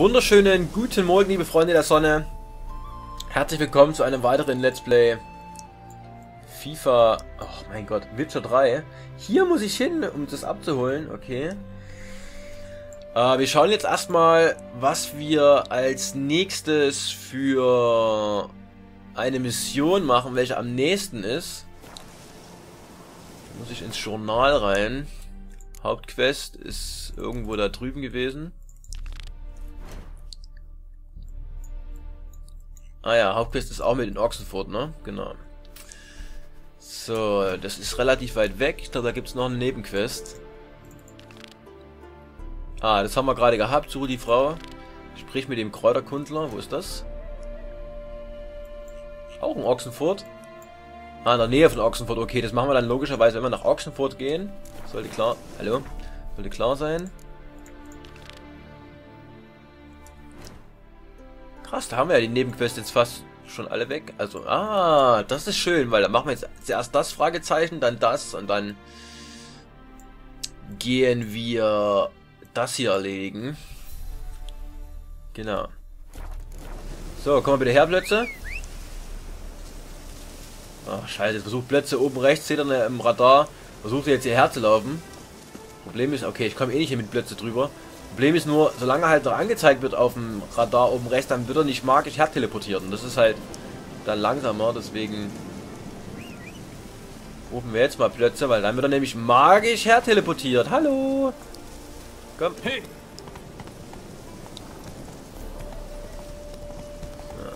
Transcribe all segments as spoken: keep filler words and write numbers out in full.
Wunderschönen guten Morgen, liebe Freunde der Sonne. Herzlich willkommen zu einem weiteren Let's Play FIFA, oh mein Gott, Witcher drei. Hier muss ich hin, um das abzuholen, okay. Äh, wir schauen jetzt erstmal, was wir als nächstes für eine Mission machen, welche am nächsten ist. Da muss ich ins Journal rein. Hauptquest ist irgendwo da drüben gewesen. Ah ja, Hauptquest ist auch mit in Ochsenfurt, ne? Genau. So, das ist relativ weit weg. Ich glaube, da gibt es noch eine Nebenquest. Ah, das haben wir gerade gehabt. Suche die Frau. Sprich mit dem Kräuterkundler. Wo ist das? Auch in Ochsenfurt. Ah, in der Nähe von Ochsenfurt. Okay, das machen wir dann logischerweise, wenn wir nach Ochsenfurt gehen. Sollte klar... Hallo? Sollte klar sein. Krass, da haben wir ja die Nebenquests jetzt fast schon alle weg. Also, ah, das ist schön, weil da machen wir jetzt zuerst das Fragezeichen, dann das und dann gehen wir das hier erledigen. Genau. So, kommen wir bitte her, Plätze. Ach, scheiße, jetzt versucht Plätze oben rechts, seht ihr im Radar, versucht jetzt hierher zu laufen. Problem ist, okay, ich komme eh nicht hier mit Plätze drüber. Problem ist nur, solange halt noch angezeigt wird auf dem Radar oben rechts, dann wird er nicht magisch her teleportiert. Und das ist halt dann langsamer, deswegen rufen wir jetzt mal Plätze, weil dann wird er nämlich magisch her teleportiert. Hallo! Komm! Hey. Ja.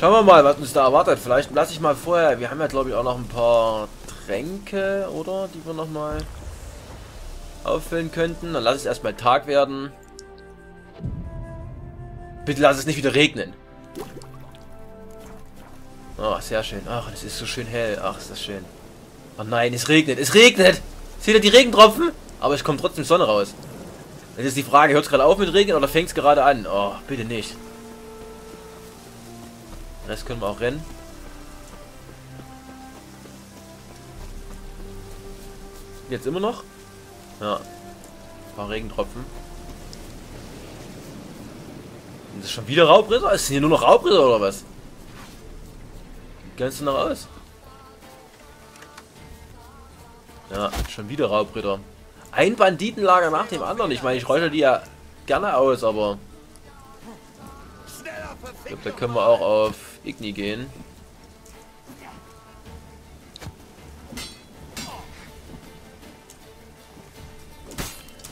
Schauen wir mal, was uns da erwartet. Vielleicht lasse ich mal vorher. Wir haben ja, glaube ich, auch noch ein paar Tränke, oder? Die wir nochmal auffüllen könnten. Dann lass es erstmal Tag werden. Bitte lass es nicht wieder regnen. Ach, sehr schön. Ach, es ist so schön hell. Ach, ist das schön. Oh nein, es regnet. Es regnet! Seht ihr die Regentropfen? Aber es kommt trotzdem Sonne raus. Jetzt ist die Frage, hört es gerade auf mit Regen oder fängt es gerade an? Oh, bitte nicht. Das können wir auch rennen. Jetzt immer noch? Ja. Ein paar Regentropfen. Und das ist schon wieder Raubritter? Ist hier nur noch Raubritter oder was? Ganz noch aus. Ja, schon wieder Raubritter. Ein Banditenlager nach dem anderen. Ich meine, ich räusche die ja gerne aus, aber... Ich glaube, da können wir auch auf Igni gehen.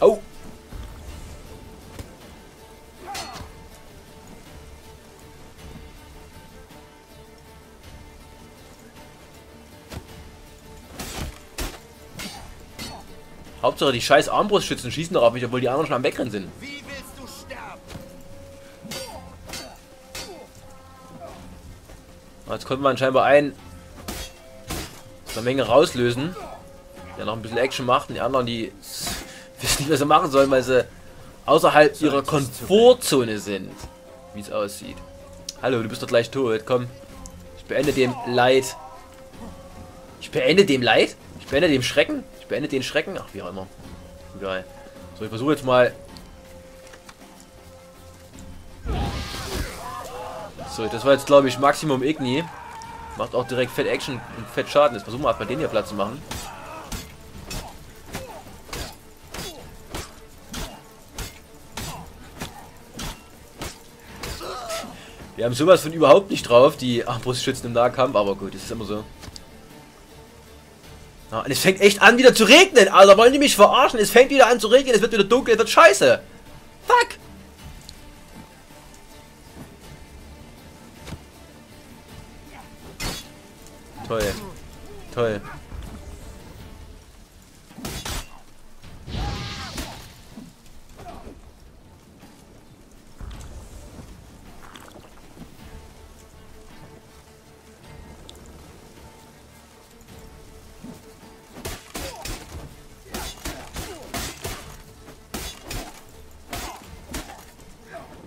Au! Hauptsache die scheiß Armbrustschützen schießen doch auf mich, obwohl die anderen schon am Wegrennen sind. Jetzt konnte man scheinbar einen aus der Menge rauslösen, der noch ein bisschen Action macht, und die anderen, die wissen nicht, was sie machen sollen, weil sie außerhalb ihrer Komfortzone sind, wie es aussieht. Hallo, du bist doch gleich tot, komm. Ich beende dem Leid. Ich beende dem Leid? Ich beende dem Schrecken? Ich beende den Schrecken? Ach, wie auch immer. Geil. So, ich versuche jetzt mal... So, das war jetzt, glaube ich, Maximum Igni. Macht auch direkt fett Action und fett Schaden. Jetzt versuchen wir erstmal den hier Platz zu machen. Wir haben sowas von überhaupt nicht drauf, die Armbrustschützen im Nahkampf, aber gut, das ist immer so. Ah, und es fängt echt an wieder zu regnen. Also wollen die mich verarschen? Es fängt wieder an zu regnen, es wird wieder dunkel, es wird scheiße. Fuck! Toll. Toll.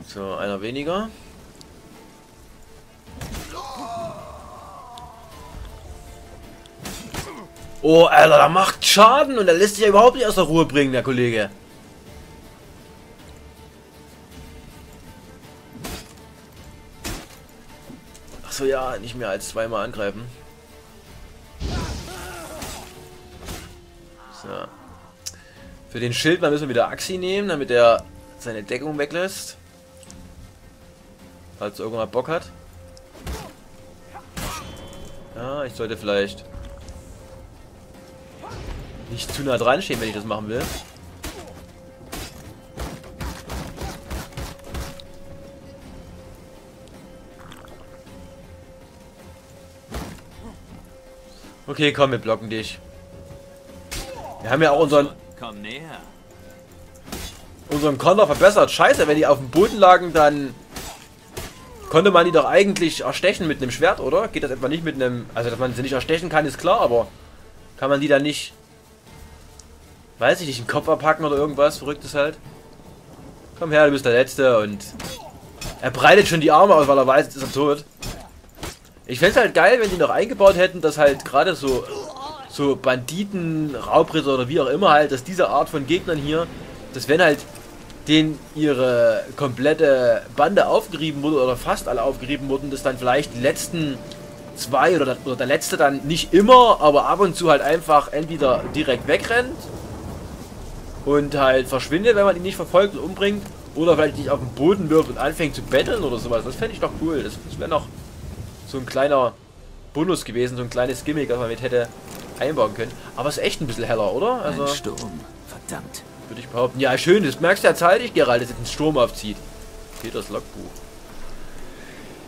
So, einer weniger. Oh, Alter, der macht Schaden und er lässt sich ja überhaupt nicht aus der Ruhe bringen, der Kollege. Achso, ja, nicht mehr als zweimal angreifen. So. Für den Schildmann müssen wir wieder Axi nehmen, damit er seine Deckung weglässt. Falls er irgendwann mal Bock hat. Ja, ich sollte vielleicht nicht zu nah dran stehen, wenn ich das machen will. Okay, komm, wir blocken dich. Wir haben ja auch unseren komm näher. unseren Konter verbessert. Scheiße, wenn die auf dem Boden lagen, dann konnte man die doch eigentlich erstechen mit einem Schwert, oder? Geht das etwa nicht mit einem... Also, dass man sie nicht erstechen kann, ist klar, aber kann man die dann nicht... Weiß ich nicht, den Kopf abhacken oder irgendwas, verrücktes halt. Komm her, du bist der Letzte und... Er breitet schon die Arme aus, weil er weiß, jetzt ist er tot. Ich fände es halt geil, wenn die noch eingebaut hätten, dass halt gerade so... So Banditen, Raubritter oder wie auch immer halt, dass diese Art von Gegnern hier... Dass wenn halt denen ihre komplette Bande aufgerieben wurde oder fast alle aufgerieben wurden, dass dann vielleicht die letzten... Zwei oder der, oder der Letzte dann nicht immer, aber ab und zu halt einfach entweder direkt wegrennt... Und halt verschwindet, wenn man ihn nicht verfolgt und umbringt. Oder vielleicht nicht auf den Boden wirft und anfängt zu betteln oder sowas. Das fände ich doch cool. Das, das wäre noch so ein kleiner Bonus gewesen. So ein kleines Gimmick, das man mit hätte einbauen können. Aber es ist echt ein bisschen heller, oder? Also, ein Sturm, verdammt. Würde ich behaupten. Ja, schön. Das merkst du ja zeitig, Gerald, dass jetzt ein Sturm aufzieht. Peters Logbuch.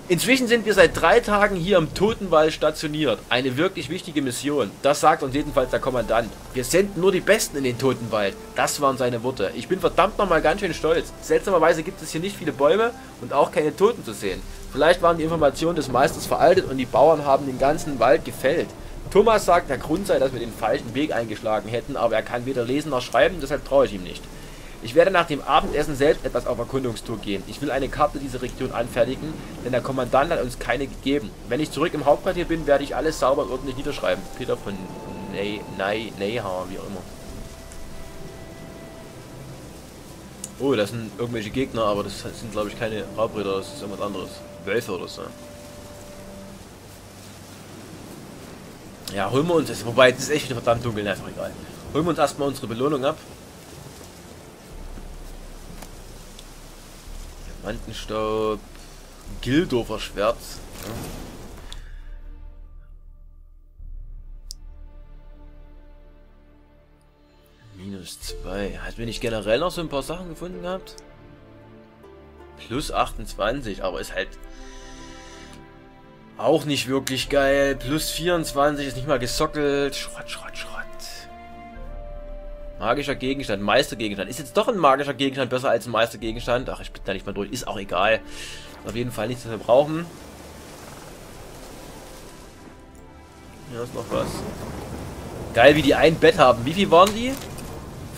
Inzwischen sind wir seit drei Tagen hier im Totenwald stationiert. Eine wirklich wichtige Mission. Das sagt uns jedenfalls der Kommandant. Wir senden nur die Besten in den Totenwald. Das waren seine Worte. Ich bin verdammt nochmal ganz schön stolz. Seltsamerweise gibt es hier nicht viele Bäume und auch keine Toten zu sehen. Vielleicht waren die Informationen des Meisters veraltet und die Bauern haben den ganzen Wald gefällt. Thomas sagt, der Grund sei, dass wir den falschen Weg eingeschlagen hätten, aber er kann weder lesen noch schreiben, deshalb traue ich ihm nicht. Ich werde nach dem Abendessen selbst etwas auf Erkundungstour gehen. Ich will eine Karte dieser Region anfertigen, denn der Kommandant hat uns keine gegeben. Wenn ich zurück im Hauptquartier bin, werde ich alles sauber und ordentlich niederschreiben. Peter von Ney, Ney, Neyha, wie auch immer. Oh, das sind irgendwelche Gegner, aber das sind, glaube ich, keine Raubritter, das ist irgendwas anderes. Wölfe oder so. Ja, holen wir uns das. Wobei, es ist echt wieder verdammt dunkel, einfach egal. Holen wir uns erstmal unsere Belohnung ab. Mantenstaub, Gildorfer Schwert. Minus zwei. Hat mir nicht generell noch so ein paar Sachen gefunden gehabt? Plus achtundzwanzig, aber ist halt auch nicht wirklich geil. Plus vierundzwanzig ist nicht mal gesockelt. Schrott, Schrott, Schrott. Magischer Gegenstand, Meistergegenstand. Ist jetzt doch ein magischer Gegenstand besser als ein Meistergegenstand? Ach, ich bin da nicht mal durch. Ist auch egal. Auf jeden Fall nichts, was wir brauchen. Hier ist noch was. Geil, wie die ein Bett haben. Wie viel waren die?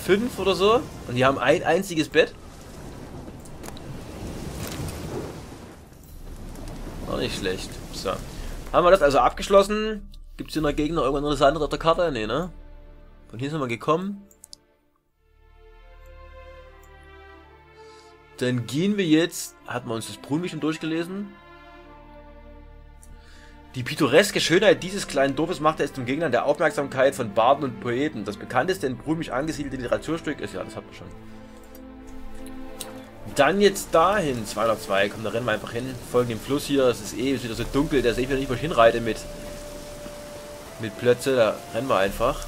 Fünf oder so? Und die haben ein einziges Bett. Auch nicht schlecht. So. Haben wir das also abgeschlossen? Gibt es hier noch Gegner? Irgendwas Interessantes auf der Karte? Nee, ne? Und hier sind wir gekommen. Dann gehen wir jetzt... Hat man uns das Brunwich schon durchgelesen? Die pittoreske Schönheit dieses kleinen Dorfes machte es zum Gegner der Aufmerksamkeit von Barden und Poeten. Das bekannteste in Brunwich angesiedelte Literaturstück ist... Ja, das hat man schon. Dann jetzt dahin. zweihundertzwei. Komm, da rennen wir einfach hin. Folgen dem Fluss hier. Es ist eh wieder so dunkel. Da sehe ich wieder nicht, wo ich hinreite mit... Mit Plötze. Da rennen wir einfach.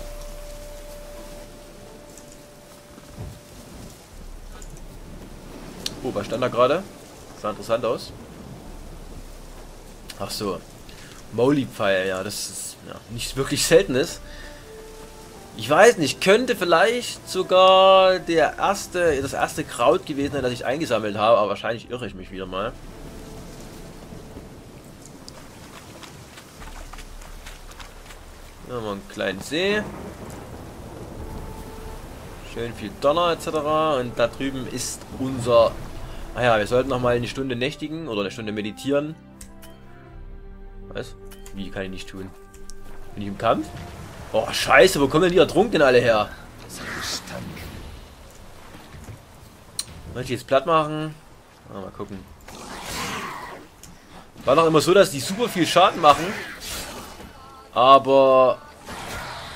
Oh, was stand da gerade? Sah interessant aus. Ach so. Mauli-Pfeil, ja, das ist ja, nicht wirklich Seltenes. Ich weiß nicht, könnte vielleicht sogar der erste, das erste Kraut gewesen sein, das ich eingesammelt habe, aber wahrscheinlich irre ich mich wieder mal. Hier haben wir einen kleinen See. Schön viel Donner et cetera. Und da drüben ist unser... Ah ja, wir sollten noch mal eine Stunde nächtigen oder eine Stunde meditieren. Was? Wie kann ich nicht tun? Bin ich im Kampf? Oh, scheiße, wo kommen denn die Ertrunkenen alle her? Wollte ich jetzt platt machen? Ah, mal gucken. War doch immer so, dass die super viel Schaden machen, aber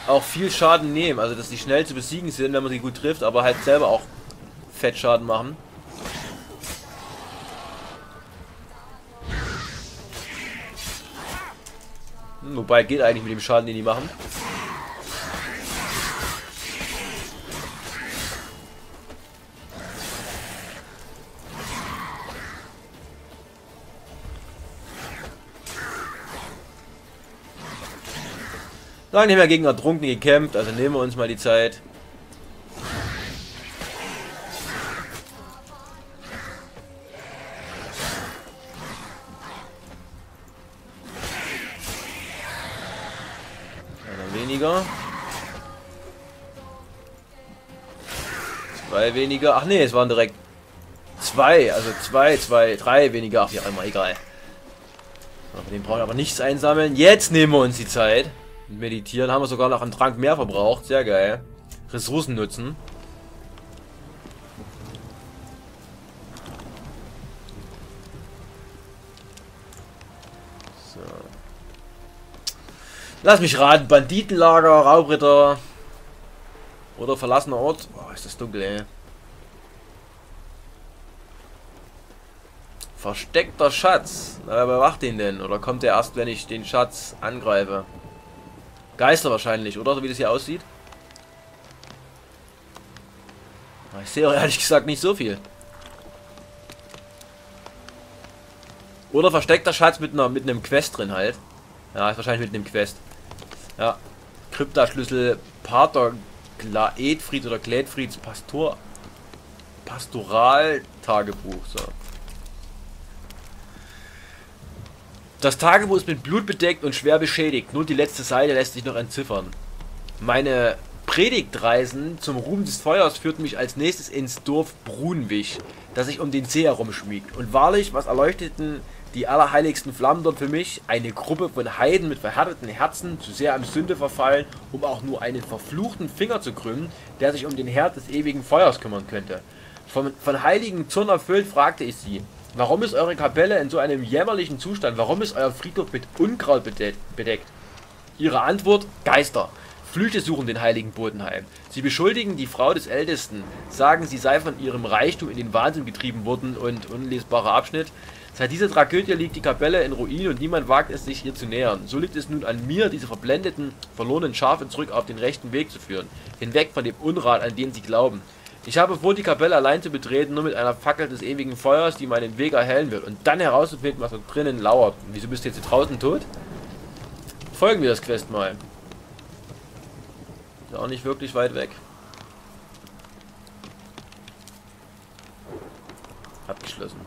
auch viel Schaden nehmen. Also, dass die schnell zu besiegen sind, wenn man sie gut trifft, aber halt selber auch Fettschaden machen. Hm, wobei, geht eigentlich mit dem Schaden, den die machen. Lange nicht mehr gegen Ertrunkene gekämpft, also nehmen wir uns mal die Zeit. Einer weniger. Zwei weniger. Ach nee, es waren direkt zwei, also zwei, zwei, drei weniger. Ach ja, einmal egal. Von dem brauchen wir aber nichts einsammeln. Jetzt nehmen wir uns die Zeit. Meditieren, haben wir sogar noch einen Trank mehr verbraucht. Sehr geil. Ressourcen nutzen. So. Lass mich raten. Banditenlager, Raubritter. Oder verlassener Ort. Oh, ist das dunkel, ey. Versteckter Schatz. Na, wer bewacht den denn? Oder kommt der erst, wenn ich den Schatz angreife? Geister wahrscheinlich, oder? So wie das hier aussieht. Ich sehe auch ehrlich gesagt nicht so viel. Oder versteckter Schatz mit, einer, mit einem Quest drin halt. Ja, ist wahrscheinlich mit einem Quest. Ja. Kryptaschlüssel, Pater Edfried oder Glädfrieds Pastor. Pastoraltagebuch. So. Das Tagebuch ist mit Blut bedeckt und schwer beschädigt. Nur die letzte Seite lässt sich noch entziffern. Meine Predigtreisen zum Ruhm des Feuers führten mich als nächstes ins Dorf Brunwich, das sich um den See herumschmiegt. Und wahrlich, was erleuchteten die allerheiligsten Flammen dort für mich? Eine Gruppe von Heiden mit verhärteten Herzen, zu sehr am Sünde verfallen, um auch nur einen verfluchten Finger zu krümmen, der sich um den Herd des ewigen Feuers kümmern könnte. Von, von heiligen Zorn erfüllt, fragte ich sie: Warum ist eure Kapelle in so einem jämmerlichen Zustand? Warum ist euer Friedhof mit Unkraut bedeckt? Ihre Antwort: Geister. Flüche suchen den heiligen Boden heim. Sie beschuldigen die Frau des Ältesten, sagen, sie sei von ihrem Reichtum in den Wahnsinn getrieben worden, und unlesbarer Abschnitt. Seit dieser Tragödie liegt die Kapelle in Ruin und niemand wagt es, sich ihr zu nähern. So liegt es nun an mir, diese verblendeten, verlorenen Schafe zurück auf den rechten Weg zu führen, hinweg von dem Unrat, an den sie glauben. Ich habe vor, die Kapelle allein zu betreten, nur mit einer Fackel des ewigen Feuers, die meinen Weg erhellen wird. Und dann herauszufinden, was da drinnen lauert. Und wieso bist du jetzt hier draußen tot? Folgen wir das Quest mal. Ist ja auch nicht wirklich weit weg. Abgeschlossen.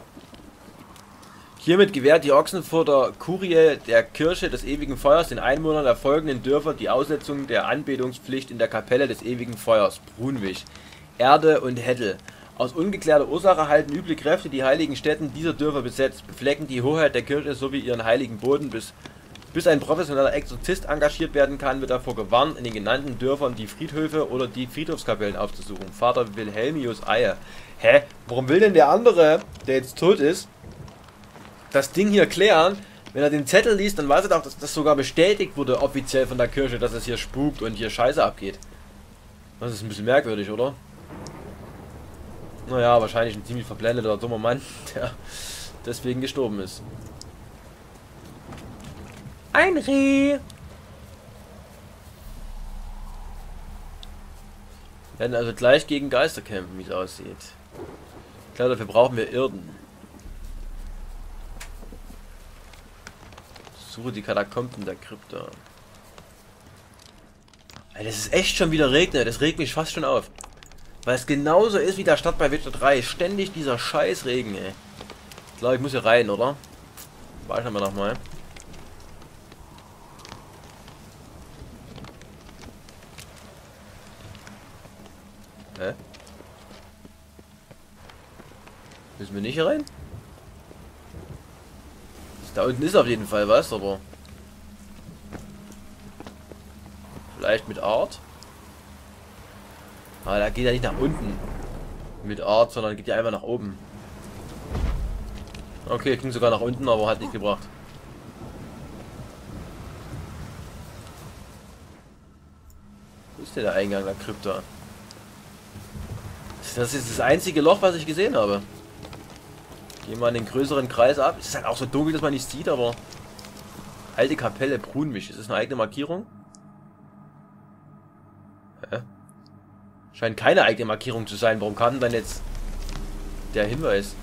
Hiermit gewährt die Ochsenfurter Kurie der Kirche des ewigen Feuers den Einwohnern der folgenden Dörfer die Aussetzung der Anbetungspflicht in der Kapelle des ewigen Feuers, Brunwich, Erde und Heddle. Aus ungeklärter Ursache halten üble Kräfte die heiligen Stätten dieser Dörfer besetzt, beflecken die Hoheit der Kirche sowie ihren heiligen Boden. Bis, bis ein professioneller Exorzist engagiert werden kann, wird davor gewarnt, in den genannten Dörfern die Friedhöfe oder die Friedhofskapellen aufzusuchen. Vater Wilhelmius Eier. Hä? Warum will denn der andere, der jetzt tot ist, das Ding hier klären? Wenn er den Zettel liest, dann weiß er doch, dass das sogar bestätigt wurde, offiziell von der Kirche, dass es hier spukt und hier Scheiße abgeht. Das ist ein bisschen merkwürdig, oder? Naja, wahrscheinlich ein ziemlich verblendeter, dummer Mann, der deswegen gestorben ist. Ein Reh! Wir werden also gleich gegen Geister kämpfen, wie es aussieht. Klar, dafür brauchen wir Irden. Suche die Katakomben der Krypta. Alter, es ist echt schon wieder regnet. Das regt mich fast schon auf. Weil es genauso ist wie der Stadt bei Witcher drei. Ständig dieser scheiß Regen, ey. Ich glaube, ich muss hier rein, oder? Warten wir nochmal. Hä? Müssen wir nicht hier rein? Da unten ist auf jeden Fall was, aber... vielleicht mit Art. Aber da geht er nicht nach unten mit Art, sondern geht ja einfach nach oben. Okay, ging sogar nach unten, aber hat nicht gebracht. Wo ist denn der Eingang der Krypta? Das ist das einzige Loch, was ich gesehen habe. Gehen wir in den größeren Kreis ab. Es ist halt auch so dunkel, dass man nicht sieht, aber... Alte Kapelle, Brunwich. Ist das eine eigene Markierung? Hä? Scheint keine eigene Markierung zu sein. Warum kam dann jetzt der Hinweis?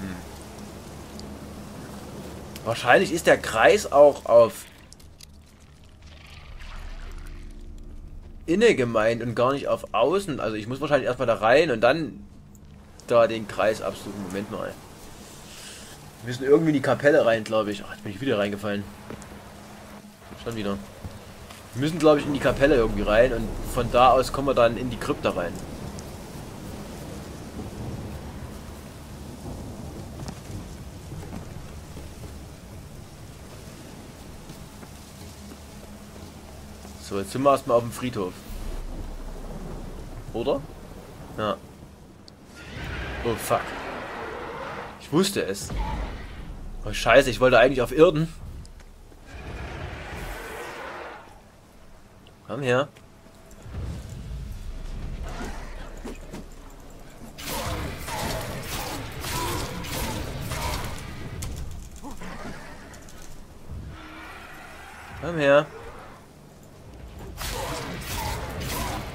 Hm. Wahrscheinlich ist der Kreis auch auf inne gemeint und gar nicht auf außen. Also ich muss wahrscheinlich erstmal da rein und dann da den Kreis absuchen. Moment mal. Wir müssen irgendwie in die Kapelle rein, glaube ich. Ach, jetzt bin ich wieder reingefallen. Schon wieder. Wir müssen, glaube ich, in die Kapelle irgendwie rein und von da aus kommen wir dann in die Krypta rein. So, jetzt sind wir erstmal auf dem Friedhof. Oder? Ja. Oh, fuck. Ich wusste es. Oh, scheiße, ich wollte eigentlich auf Erden. Komm her. Komm her.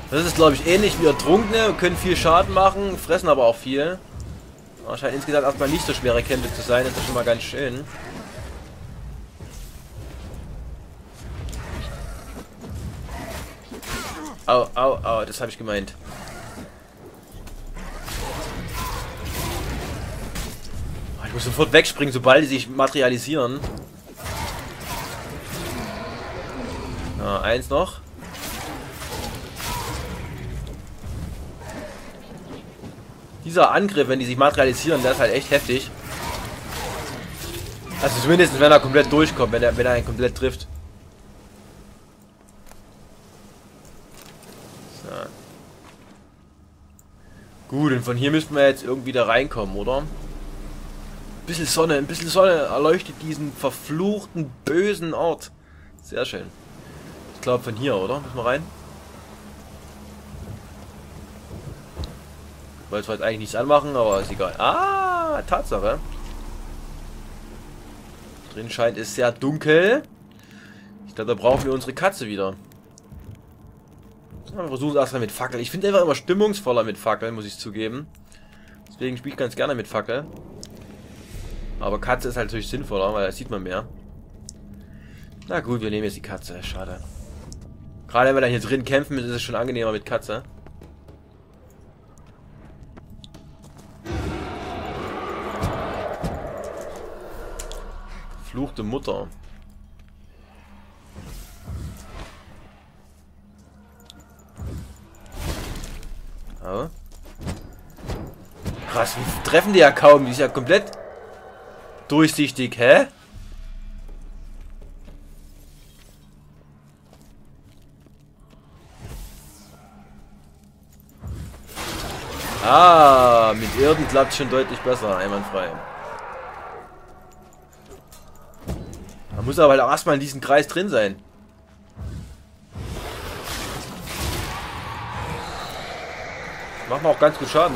Das ist, glaube ich, ähnlich wie Ertrunkene, können viel Schaden machen, fressen aber auch viel. Aber scheint insgesamt erstmal nicht so schwere Kämpfe zu sein, das ist schon mal ganz schön. Au, au, au, das habe ich gemeint. Ich muss sofort wegspringen, sobald die sich materialisieren. Na, eins noch. Dieser Angriff, wenn die sich materialisieren, der ist halt echt heftig. Also zumindest, wenn er komplett durchkommt, wenn er, wenn er einen komplett trifft. So. Gut, und von hier müssten wir jetzt irgendwie da reinkommen, oder? Ein bisschen Sonne, ein bisschen Sonne erleuchtet diesen verfluchten, bösen Ort. Sehr schön. Ich glaube von hier, oder? Müssen wir rein? Wollte halt eigentlich nichts anmachen, aber ist egal. Ah, Tatsache. Drin scheint es sehr dunkel. Ich glaube, da brauchen wir unsere Katze wieder. Wir versuchen es erstmal mit Fackeln. Ich finde einfach immer stimmungsvoller mit Fackeln, muss ich zugeben. Deswegen spiele ich ganz gerne mit Fackeln. Aber Katze ist halt natürlich sinnvoller, weil da sieht man mehr. Na gut, wir nehmen jetzt die Katze. Schade. Gerade wenn wir dann hier drin kämpfen müssen, ist es schon angenehmer mit Katze. Verfluchte Mutter. Ja. Krass, wie treffen die ja kaum. Die ist ja komplett durchsichtig, hä? Ah, mit Erden klappt schon deutlich besser, einwandfrei. Man muss aber halt auch erstmal in diesem Kreis drin sein. Machen wir auch ganz gut Schaden.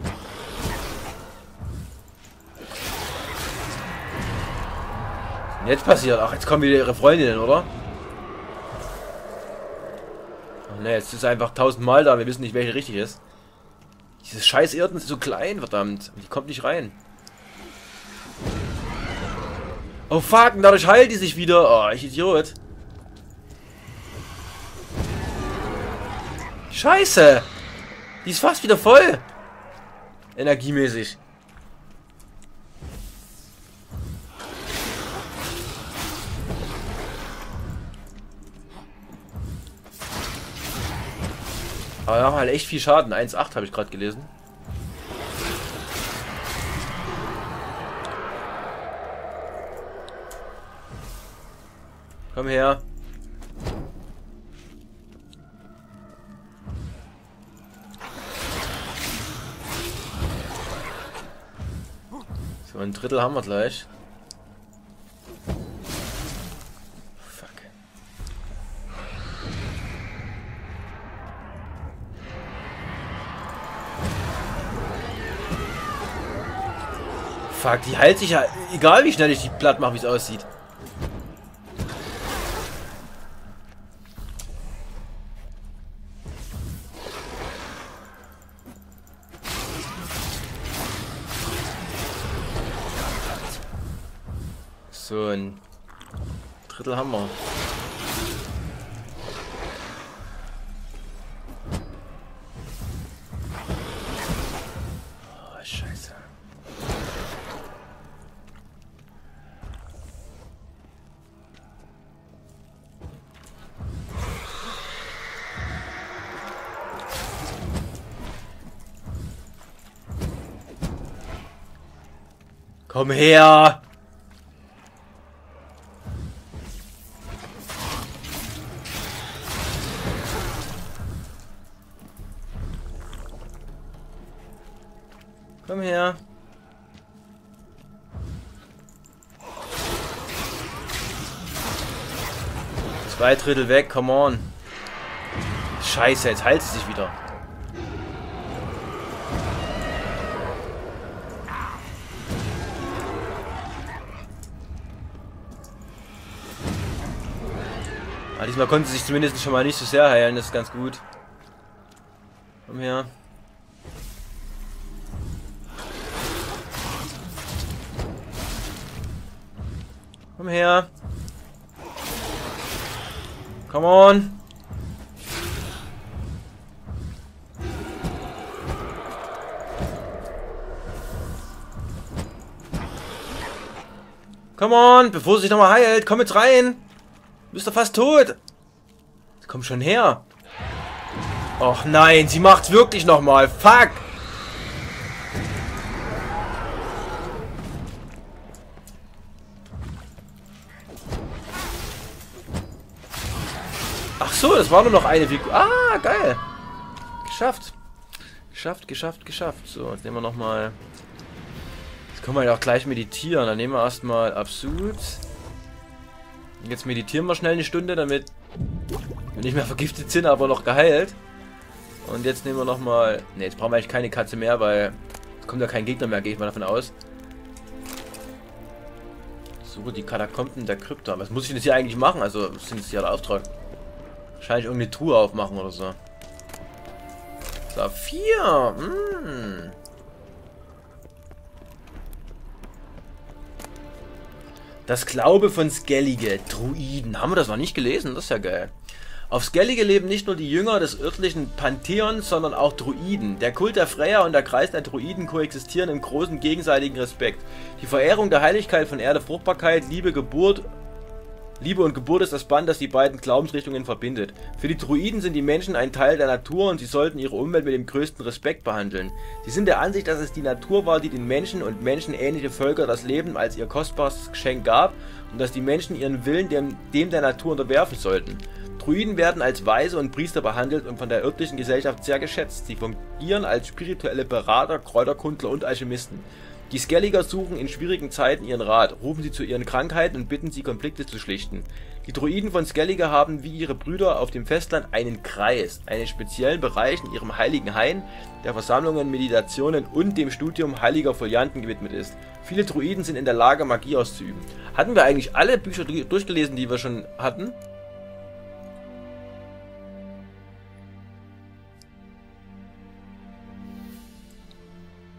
Was ist denn jetzt passiert? Ach, jetzt kommen wieder ihre Freundinnen, oder? Oh ne, jetzt ist einfach tausendmal da, wir wissen nicht, welche richtig ist. Dieses scheiß Erden ist so klein, verdammt. Die kommt nicht rein. Oh fuck, und dadurch heilt die sich wieder. Oh, ich Idiot. Scheiße. Die ist fast wieder voll. Energiemäßig. Aber wir haben halt echt viel Schaden. eins Komma acht habe ich gerade gelesen. Komm her. So, ein Drittel haben wir gleich. Fuck. Fuck, die heilt sich ja, egal wie schnell ich die platt mache, wie es aussieht. So, ein Drittel haben wir. Oh, Scheiße. Komm her! Komm her. Zwei Drittel weg, come on. Scheiße, jetzt heilt sie sich wieder. Aber diesmal konnte sie sich zumindest schon mal nicht so sehr heilen, das ist ganz gut. Komm her. Komm her. Come on. Come on, bevor sie sich nochmal heilt, komm jetzt rein. Bist du fast tot. Komm schon her. Och nein, sie macht's wirklich nochmal. Fuck. So, das war nur noch eine Figur. Ah, geil. Geschafft. Geschafft, geschafft, geschafft. So, jetzt nehmen wir nochmal... Jetzt können wir ja auch gleich meditieren. Dann nehmen wir erstmal Absud. Jetzt meditieren wir schnell eine Stunde, damit wir nicht mehr vergiftet sind, aber noch geheilt. Und jetzt nehmen wir nochmal... Ne, jetzt brauchen wir eigentlich keine Katze mehr, weil... Jetzt kommt ja kein Gegner mehr, gehe ich mal davon aus. Suche die Katakomben der Krypta. Was muss ich denn jetzt hier eigentlich machen? Also, was ist denn jetzt hier der Auftrag? Wahrscheinlich irgendeine Truhe aufmachen oder so. Saphir! Mm. Das Glaube von Skellige. Druiden. Haben wir das noch nicht gelesen? Das ist ja geil. Auf Skellige leben nicht nur die Jünger des örtlichen Pantheons, sondern auch Druiden. Der Kult der Freya und der Kreis der Druiden koexistieren im großen gegenseitigen Respekt. Die Verehrung der Heiligkeit von Erde, Fruchtbarkeit, Liebe, Geburt... Liebe und Geburt ist das Band, das die beiden Glaubensrichtungen verbindet. Für die Druiden sind die Menschen ein Teil der Natur und sie sollten ihre Umwelt mit dem größten Respekt behandeln. Sie sind der Ansicht, dass es die Natur war, die den Menschen und menschenähnliche Völker das Leben als ihr kostbares Geschenk gab und dass die Menschen ihren Willen dem, dem der Natur unterwerfen sollten. Druiden werden als Weise und Priester behandelt und von der örtlichen Gesellschaft sehr geschätzt. Sie fungieren als spirituelle Berater, Kräuterkundler und Alchemisten. Die Skelliger suchen in schwierigen Zeiten ihren Rat, rufen sie zu ihren Krankheiten und bitten sie, Konflikte zu schlichten. Die Druiden von Skellige haben wie ihre Brüder auf dem Festland einen Kreis, einen speziellen Bereich in ihrem heiligen Hain, der Versammlungen, Meditationen und dem Studium heiliger Folianten gewidmet ist. Viele Druiden sind in der Lage, Magie auszuüben. Hatten wir eigentlich alle Bücher durchgelesen, die wir schon hatten?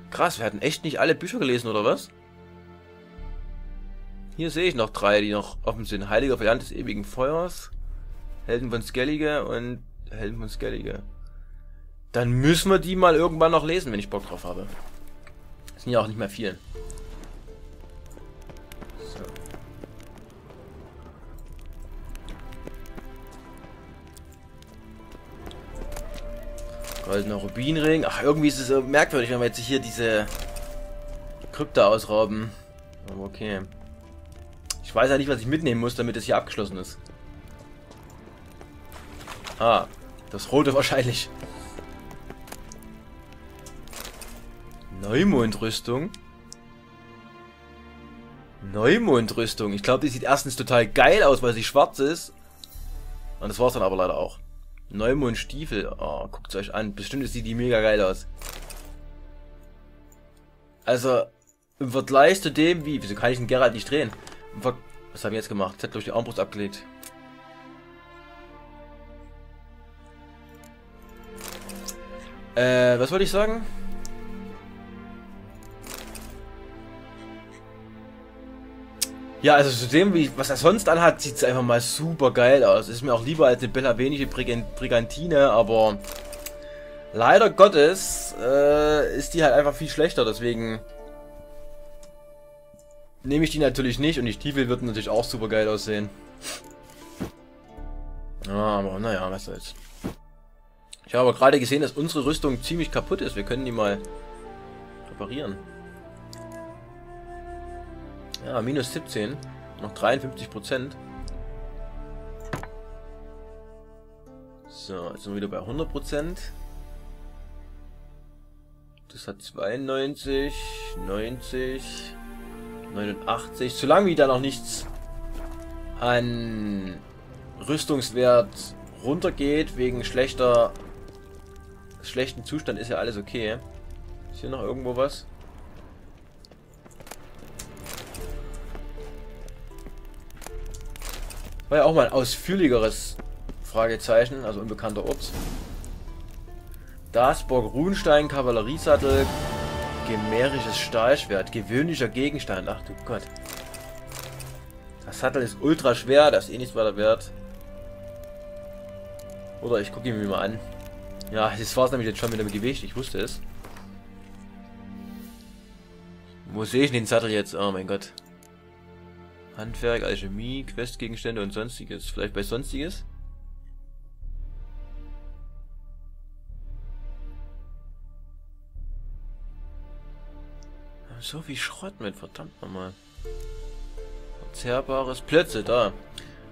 Krass, wir hatten echt nicht alle Bücher gelesen, oder was? Hier sehe ich noch drei, die noch offen sind. Heiliger Verland des ewigen Feuers, Helden von Skellige und Helden von Skellige. Dann müssen wir die mal irgendwann noch lesen, wenn ich Bock drauf habe. Das sind ja auch nicht mehr viel. So. Goldener Rubinring. Ach, irgendwie ist es so merkwürdig, wenn wir jetzt hier diese Krypta ausrauben. Aber okay. Ich weiß ja nicht, was ich mitnehmen muss, damit es hier abgeschlossen ist. Ah, das Rote wahrscheinlich. Neumondrüstung. Neumondrüstung. Ich glaube, die sieht erstens total geil aus, weil sie schwarz ist. Und das war es dann aber leider auch. Neumondstiefel. Oh, guckt es euch an. Bestimmt sieht die mega geil aus. Also, im Vergleich zu dem, wie... Wieso kann ich den Geralt nicht drehen? Was haben wir jetzt gemacht? Z durch die Armbrust abgelegt. Äh, was wollte ich sagen? Ja, also zu dem, wie, was er sonst anhat, sieht es einfach mal super geil aus. Ist mir auch lieber als eine bellavienische Brigantine, aber leider Gottes äh, ist die halt einfach viel schlechter, deswegen nehme ich die natürlich nicht und die Stiefel würden natürlich auch super geil aussehen. Ja, aber naja, was soll's. Ich habe aber gerade gesehen, dass unsere Rüstung ziemlich kaputt ist. Wir können die mal reparieren. Ja, minus siebzehn. Noch dreiundfünfzig Prozent. So, jetzt sind wir wieder bei hundert Prozent. Das hat zweiundneunzig, neunzig, neunundachtzig. Solange wir da noch nichts an Rüstungswert runtergeht, wegen schlechter schlechten Zustand, ist ja alles okay. Ist hier noch irgendwo was? War ja auch mal ein ausführlicheres Fragezeichen, also unbekannter Ort. Dasburg Runstein, Kavalleriesattel, gemärisches Stahlschwert, gewöhnlicher Gegenstand. Ach du Gott. Das Sattel ist ultra schwer, das ist eh nichts weiter wert. Oder ich gucke ihn mir mal an. Ja, das war es nämlich jetzt schon mit dem Gewicht, ich wusste es. Wo sehe ich den Sattel jetzt? Oh mein Gott. Handwerk, Alchemie, Questgegenstände und Sonstiges. Vielleicht bei Sonstiges? So viel Schrott mit, verdammt nochmal. Verzerrbares Plötze, da.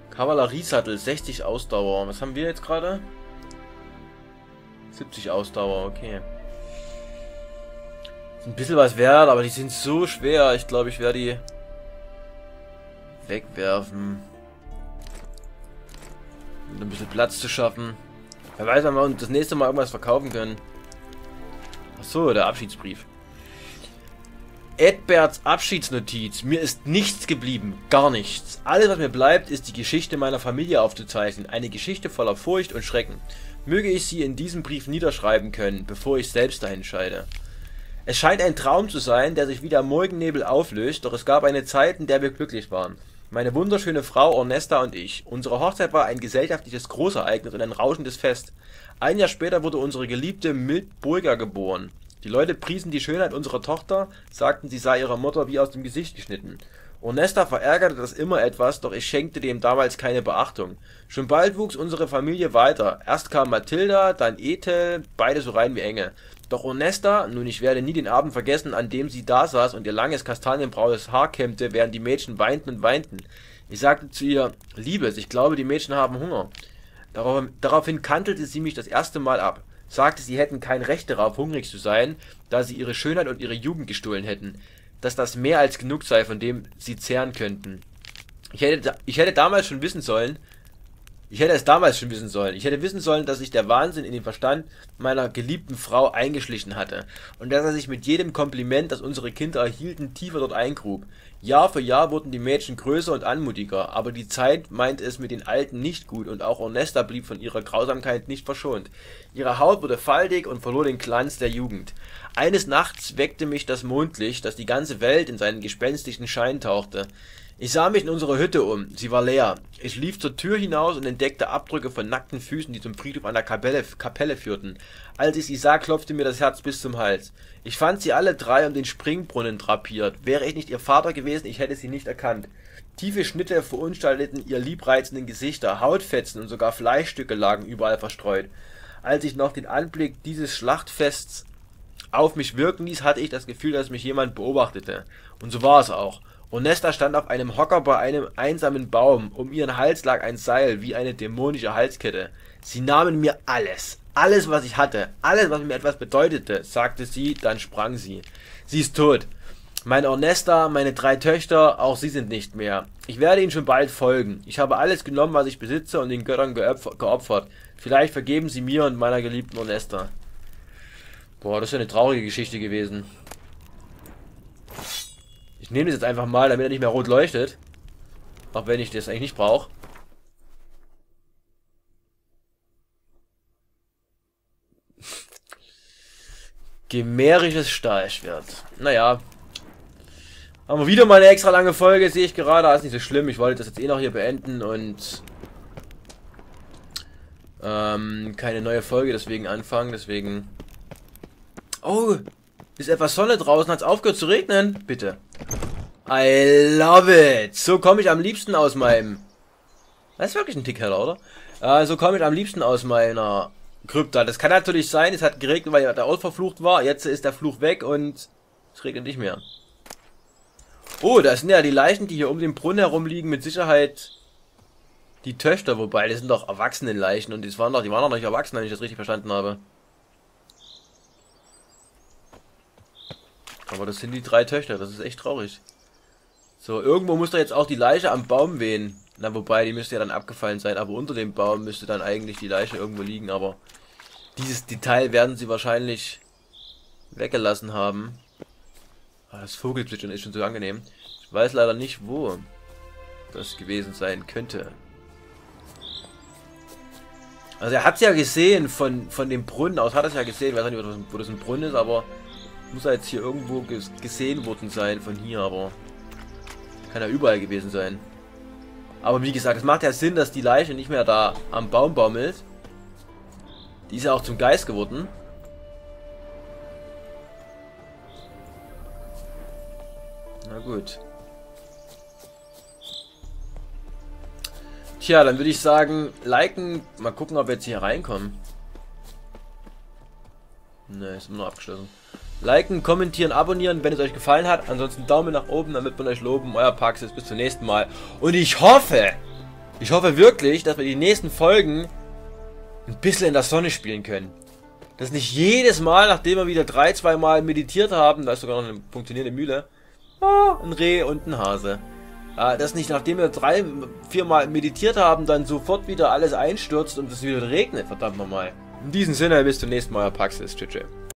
Kavalleriesattel, sechzig Ausdauer. Was haben wir jetzt gerade? siebzig Ausdauer, okay. Ist ein bisschen was wert, aber die sind so schwer. Ich glaube, ich werde die wegwerfen. Um ein bisschen Platz zu schaffen. Wer weiß, wann wir uns das nächste Mal irgendwas verkaufen können. Achso, der Abschiedsbrief. Edberts Abschiedsnotiz. Mir ist nichts geblieben. Gar nichts. Alles, was mir bleibt, ist die Geschichte meiner Familie aufzuzeichnen. Eine Geschichte voller Furcht und Schrecken. Möge ich sie in diesem Brief niederschreiben können, bevor ich selbst dahin scheide. Es scheint ein Traum zu sein, der sich wie der Morgennebel auflöst, doch es gab eine Zeit, in der wir glücklich waren. Meine wunderschöne Frau Ornesta und ich. Unsere Hochzeit war ein gesellschaftliches Großereignis und ein rauschendes Fest. Ein Jahr später wurde unsere geliebte Mildburga geboren. Die Leute priesen die Schönheit unserer Tochter, sagten, sie sei ihrer Mutter wie aus dem Gesicht geschnitten. Ornesta verärgerte das immer etwas, doch ich schenkte dem damals keine Beachtung. Schon bald wuchs unsere Familie weiter. Erst kam Mathilda, dann Ethel, beide so rein wie Engel. Doch Ornesta, nun ich werde nie den Abend vergessen, an dem sie da saß und ihr langes kastanienbraunes Haar kämmte, während die Mädchen weinten und weinten. Ich sagte zu ihr, Liebes, ich glaube, die Mädchen haben Hunger. Darauf, daraufhin kantelte sie mich das erste Mal ab. Sagte, sie hätten kein Recht darauf, hungrig zu sein, da sie ihre Schönheit und ihre Jugend gestohlen hätten, dass das mehr als genug sei, von dem sie zehren könnten. Ich hätte, ich hätte damals schon wissen sollen, ich hätte es damals schon wissen sollen, ich hätte wissen sollen, dass sich der Wahnsinn in den Verstand meiner geliebten Frau eingeschlichen hatte und dass er sich mit jedem Kompliment, das unsere Kinder erhielten, tiefer dort eingrub. Jahr für Jahr wurden die Mädchen größer und anmutiger, aber die Zeit meinte es mit den Alten nicht gut und auch Ornesta blieb von ihrer Grausamkeit nicht verschont. Ihre Haut wurde faltig und verlor den Glanz der Jugend. Eines Nachts weckte mich das Mondlicht, das die ganze Welt in seinen gespenstischen Schein tauchte. Ich sah mich in unserer Hütte um, sie war leer. Ich lief zur Tür hinaus und entdeckte Abdrücke von nackten Füßen, die zum Friedhof einer Kapelle, Kapelle führten. Als ich sie sah, klopfte mir das Herz bis zum Hals. Ich fand sie alle drei um den Springbrunnen drapiert. Wäre ich nicht ihr Vater gewesen, ich hätte sie nicht erkannt. Tiefe Schnitte verunstalteten ihr liebreizenden Gesichter, Hautfetzen und sogar Fleischstücke lagen überall verstreut. Als ich noch den Anblick dieses Schlachtfests auf mich wirken ließ, hatte ich das Gefühl, dass mich jemand beobachtete. Und so war es auch. Ornesta stand auf einem Hocker bei einem einsamen Baum, um ihren Hals lag ein Seil wie eine dämonische Halskette. Sie nahmen mir alles, alles was ich hatte, alles was mir etwas bedeutete, sagte sie, dann sprang sie. Sie ist tot. Mein Ornesta, meine drei Töchter, auch sie sind nicht mehr. Ich werde ihnen schon bald folgen. Ich habe alles genommen, was ich besitze und den Göttern geopfert. Vielleicht vergeben sie mir und meiner geliebten Ornesta. Boah, das ist ja eine traurige Geschichte gewesen. Ich nehme das jetzt einfach mal, damit er nicht mehr rot leuchtet. Auch wenn ich das eigentlich nicht brauche. Gemärisches Stahlschwert. Naja. Haben wir wieder mal eine extra lange Folge, sehe ich gerade. Das ist nicht so schlimm. Ich wollte das jetzt eh noch hier beenden und ähm, keine neue Folge deswegen anfangen. Deswegen... Oh, ist etwas Sonne draußen. Hat es aufgehört zu regnen? Bitte. I love it. So komme ich am liebsten aus meinem... Das ist wirklich ein Tick heller, oder? Äh, so komme ich am liebsten aus meiner... Krypta, das kann natürlich sein, es hat geregnet, weil der Ort verflucht war, jetzt ist der Fluch weg und es regnet nicht mehr. Oh, das sind ja die Leichen, die hier um den Brunnen herum liegen, mit Sicherheit die Töchter, wobei das sind doch Erwachsenenleichen und die waren doch, die waren doch nicht erwachsen, wenn ich das richtig verstanden habe. Aber das sind die drei Töchter, das ist echt traurig. So, irgendwo muss doch jetzt auch die Leiche am Baum wehen. Na, wobei, die müsste ja dann abgefallen sein, aber unter dem Baum müsste dann eigentlich die Leiche irgendwo liegen, aber dieses Detail werden sie wahrscheinlich weggelassen haben. Das Vogelplätschern ist schon so angenehm. Ich weiß leider nicht, wo das gewesen sein könnte. Also er hat es ja gesehen, von, von dem Brunnen aus hat er es ja gesehen, ich weiß nicht, wo das ein Brunnen ist, aber muss er jetzt hier irgendwo gesehen worden sein, von hier, aber... Kann ja überall gewesen sein. Aber wie gesagt, es macht ja Sinn, dass die Leiche nicht mehr da am Baum baumelt. Die ist ja auch zum Geist geworden. Na gut. Tja, dann würde ich sagen, liken. Mal gucken, ob wir jetzt hier reinkommen. Ne, ist immer noch abgeschlossen. Liken, kommentieren, abonnieren, wenn es euch gefallen hat. Ansonsten Daumen nach oben, damit wir euch loben. Euer Praxis, bis zum nächsten Mal. Und ich hoffe, ich hoffe wirklich, dass wir die nächsten Folgen ein bisschen in der Sonne spielen können. Dass nicht jedes Mal, nachdem wir wieder drei, zwei Mal meditiert haben, da ist sogar noch eine funktionierende Mühle, ein Reh und ein Hase. Dass nicht, nachdem wir drei, vier Mal meditiert haben, dann sofort wieder alles einstürzt und es wieder regnet. Verdammt nochmal. In diesem Sinne, bis zum nächsten Mal, euer Praxis. Tschüss.